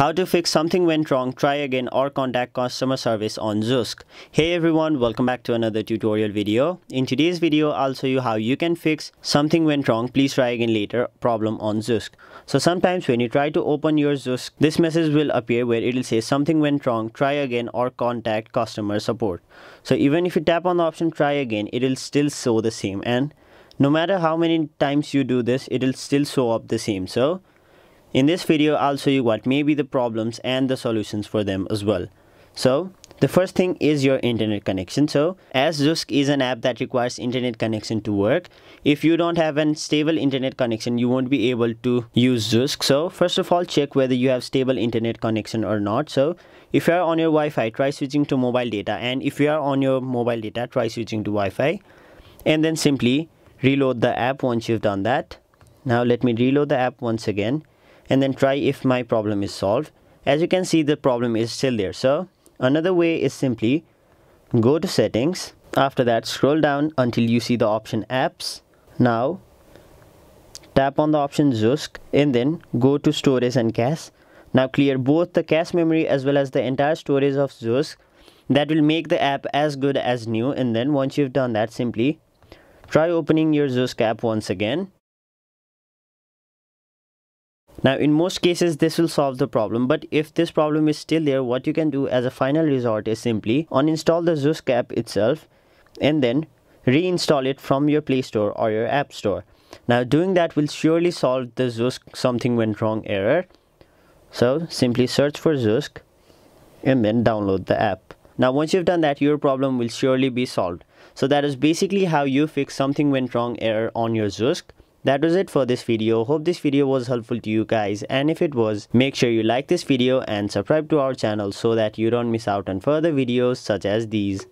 How to fix something went wrong, try again, or contact customer service on Zoosk. Hey everyone, welcome back to another tutorial video. In today's video, I'll show you how you can fix something went wrong, please try again later problem on Zoosk. So sometimes when you try to open your Zoosk, this message will appear where it'll say something went wrong, try again, or contact customer support. So even if you tap on the option try again, it'll still show the same, and no matter how many times you do this, it'll still show up the same. So in this video, I'll show you what may be the problems and the solutions for them as well. So the first thing is your internet connection. So as Zoosk is an app that requires internet connection to work, if you don't have a stable internet connection, you won't be able to use Zoosk. So first of all, check whether you have stable internet connection or not. So if you are on your Wi-Fi, try switching to mobile data, and if you are on your mobile data, try switching to Wi-Fi, and then simply reload the app once you've done that. Now let me reload the app once again and then try if my problem is solved. As you can see, the problem is still there. So another way is simply go to settings. After that, scroll down until you see the option apps. Now tap on the option Zoosk and then go to storage and cache. Now clear both the cache memory as well as the entire storage of Zoosk. That will make the app as good as new, and then once you've done that, simply try opening your Zoosk app once again. Now in most cases this will solve the problem, but if this problem is still there, what you can do as a final resort is simply uninstall the Zoosk app itself and then reinstall it from your Play Store or your App Store. Now doing that will surely solve the Zoosk something went wrong error. So simply search for Zoosk and then download the app. Now once you've done that, your problem will surely be solved. So that is basically how you fix something went wrong error on your Zoosk. That was it for this video. Hope this video was helpful to you guys, and if it was, make sure you like this video and subscribe to our channel so that you don't miss out on further videos such as these.